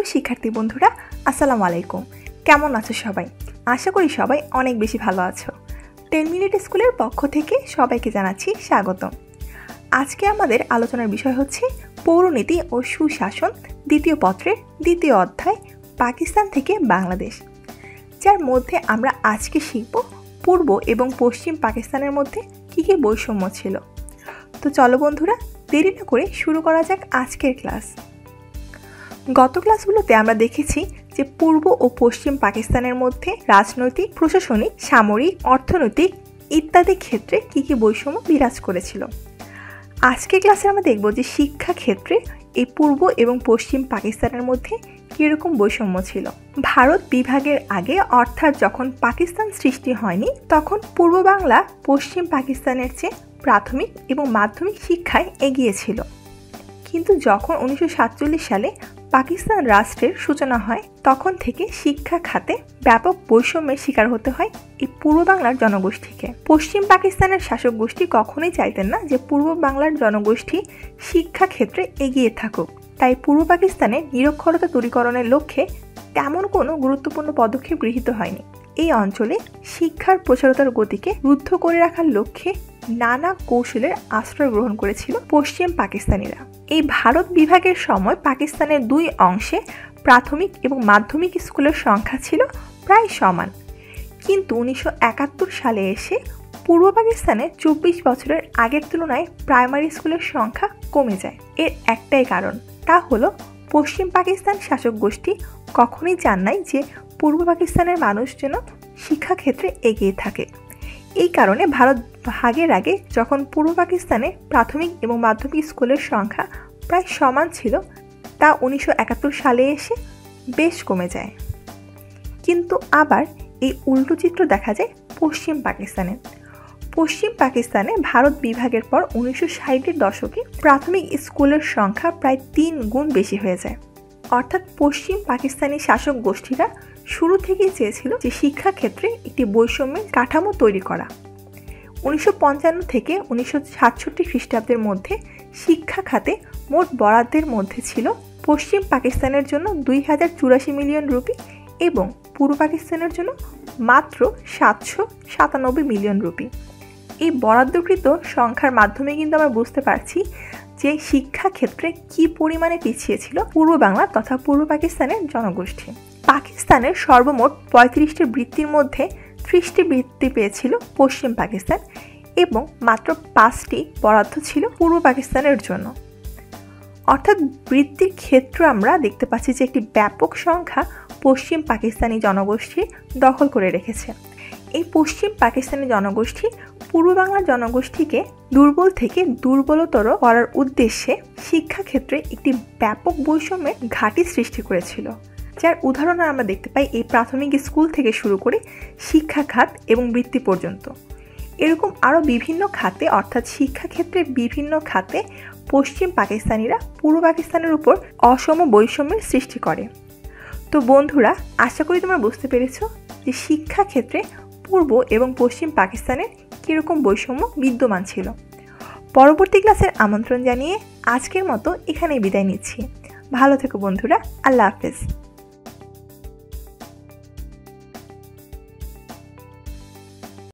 প্রিয় শিক্ষার্থী বন্ধুরা, আসসালামু আলাইকুম। কেমন আছো সবাই? আশা করি সবাই অনেক বেশি ভালো আছো। 10 মিনিট স্কুলের পক্ষ থেকে সবাইকে জানাচ্ছি স্বাগতম। আজকে আমাদের আলোচনার বিষয় হচ্ছে পৌরনীতি ও সুশাসন দ্বিতীয় পত্রের দ্বিতীয় অধ্যায় পাকিস্তান থেকে বাংলাদেশ, যার মধ্যে আমরা আজকে শিখব পূর্ব এবং পশ্চিম পাকিস্তানের মধ্যে কী কী বৈষম্য ছিল। তো চলো বন্ধুরা, দেরি না করে শুরু করা যাক আজকের ক্লাস। গত ক্লাসগুলোতে আমরা দেখেছি যে পূর্ব ও পশ্চিম পাকিস্তানের মধ্যে রাজনৈতিক, প্রশাসনিক, সামরিক, অর্থনৈতিক ইত্যাদি ক্ষেত্রে কী কী বৈষম্য বিরাজ করেছিল। আজকের ক্লাসে আমরা দেখব যে শিক্ষা ক্ষেত্রে এই পূর্ব এবং পশ্চিম পাকিস্তানের মধ্যে কীরকম বৈষম্য ছিল। ভারত বিভাগের আগে অর্থাৎ যখন পাকিস্তান সৃষ্টি হয়নি, তখন পূর্ব বাংলা পশ্চিম পাকিস্তানের চেয়ে প্রাথমিক এবং মাধ্যমিক শিক্ষায় এগিয়ে ছিল। কিন্তু যখন 1947 সালে পাকিস্তান রাষ্ট্রের সূচনা হয়, তখন থেকে শিক্ষা খাতে ব্যাপক বৈষম্যের শিকার হতে হয় এই পূর্ব বাংলার জনগোষ্ঠীকে। পশ্চিম পাকিস্তানের শাসক গোষ্ঠী কখনোই চাইতেন না যে পূর্ব বাংলার জনগোষ্ঠী শিক্ষা ক্ষেত্রে এগিয়ে থাকুক। তাই পূর্ব পাকিস্তানে নিরক্ষরতা দূরীকরণের লক্ষ্যে তেমন কোনো গুরুত্বপূর্ণ পদক্ষেপ গৃহীত হয়নি। এই অঞ্চলে শিক্ষার প্রসারতার গতিকে রুদ্ধ করে রাখার লক্ষ্যে নানা কৌশলের আশ্রয় গ্রহণ করেছিল পশ্চিম পাকিস্তানিরা। এই ভারত বিভাগের সময় পাকিস্তানের দুই অংশে প্রাথমিক এবং মাধ্যমিক স্কুলের সংখ্যা ছিল প্রায় সমান, কিন্তু 1971 সালে এসে পূর্ব পাকিস্তানে 24 বছরের আগের তুলনায় প্রাইমারি স্কুলের সংখ্যা কমে যায়। এর একটাই কারণ, তা হলো পশ্চিম পাকিস্তান শাসক গোষ্ঠী কখনোই চান নাই যে পূর্ব পাকিস্তানের মানুষ যেন শিক্ষাক্ষেত্রে এগিয়ে থাকে। এই কারণে ভারত ভাগের আগে যখন পূর্ব পাকিস্তানে প্রাথমিক এবং মাধ্যমিক স্কুলের সংখ্যা প্রায় সমান ছিল, তা 1971 সালে এসে বেশ কমে যায়। কিন্তু আবার এই উল্টো চিত্র দেখা যায় পশ্চিম পাকিস্তানে। পশ্চিম পাকিস্তানে ভারত বিভাগের পর 1960-এর দশকে প্রাথমিক স্কুলের সংখ্যা প্রায় 3 গুণ বেশি হয়ে যায়। অর্থাৎ পশ্চিম পাকিস্তানি শাসক গোষ্ঠীরা শুরু থেকেই চেয়েছিল যে শিক্ষাক্ষেত্রে একটি বৈষম্যের কাঠামো তৈরি করা। 1955 থেকে 1967 খ্রিস্টাব্দের মধ্যে শিক্ষা খাতে মোট বরাদ্দের মধ্যে ছিল পশ্চিম পাকিস্তানের জন্য 2084 মিলিয়ন রুপি এবং পূর্ব পাকিস্তানের জন্য মাত্র 797 মিলিয়ন রুপি। এই বরাদ্দকৃত সংখ্যার মাধ্যমে কিন্তু আমরা বুঝতে পারছি যে শিক্ষাক্ষেত্রে কী পরিমাণে পিছিয়ে ছিল পূর্ব বাংলা তথা পূর্ব পাকিস্তানের জনগোষ্ঠী। পাকিস্তানের সর্বমোট 35টি বৃত্তির মধ্যে 30টি বৃত্তি পেয়েছিল পশ্চিম পাকিস্তান এবং মাত্র 5টি বরাদ্দ ছিল পূর্ব পাকিস্তানের জন্য। অর্থাৎ বৃত্তির ক্ষেত্রে আমরা দেখতে পাচ্ছি যে একটি ব্যাপক সংখ্যা পশ্চিম পাকিস্তানি জনগোষ্ঠী দখল করে রেখেছে। এই পশ্চিম পাকিস্তানি জনগোষ্ঠী পূর্ব বাংলার জনগোষ্ঠীকে দুর্বল থেকে দুর্বলতর করার উদ্দেশ্যে শিক্ষাক্ষেত্রে একটি ব্যাপক বৈষম্যের ঘাঁটি সৃষ্টি করেছিল, যার উদাহরণ আমরা দেখতে পাই এই প্রাথমিক স্কুল থেকে শুরু করে শিক্ষা খাত এবং বৃত্তি পর্যন্ত। এরকম আরও বিভিন্ন খাতে অর্থাৎ শিক্ষাক্ষেত্রে বিভিন্ন খাতে পশ্চিম পাকিস্তানিরা পূর্ব পাকিস্তানের উপর অসম বৈষম্যের সৃষ্টি করে। তো বন্ধুরা, আশা করি তোমরা বুঝতে পেরেছ যে শিক্ষাক্ষেত্রে পূর্ব এবং পশ্চিম পাকিস্তানের কীরকম বৈষম্য বিদ্যমান ছিল। পরবর্তী ক্লাসের আমন্ত্রণ জানিয়ে আজকের মতো এখানেই বিদায় নিচ্ছি। ভালো থেকো বন্ধুরা, আল্লাহ হাফেজ।